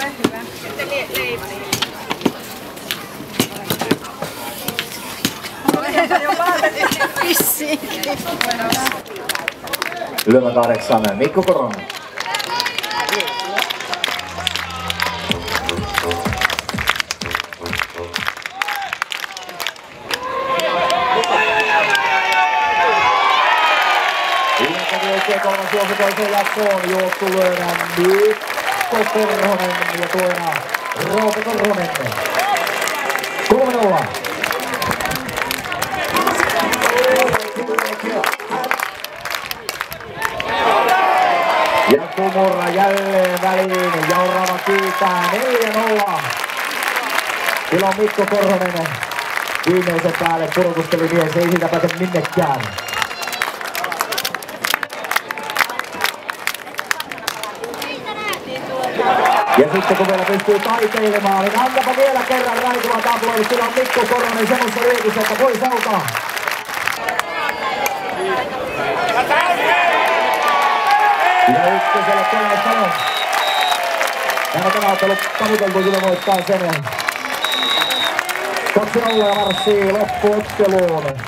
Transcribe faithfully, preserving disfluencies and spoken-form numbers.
Ole hyvä. Sitten leipäni. Vissiinkin. Ylemmä kahdeksan, Mikko Korhonen. Kolmas suosikoisen jatkoon juoksulöönä Mikko Korhonen ja toina Roku Korhonen. kolme nolla. Ja Kumura jälleen väliin. Jaurava kiitää neljä nolla. Silloin Mikko Korhonen viimeisen päälle purkusteli mies. Ei siitä pääse minnekään. Ja sitten kun vielä pystyy taiteilemaan, niin antapa vielä kerran raikuvan tabloille. Sillä on Mikko Korhonen semmoista liikusta, että voi sautaa. Ja ykköselle kerran sanon. Ja tämä on ollut tavuteltu kyllä voittaa sen. kaksi nolla ja marssii loppuotteluun.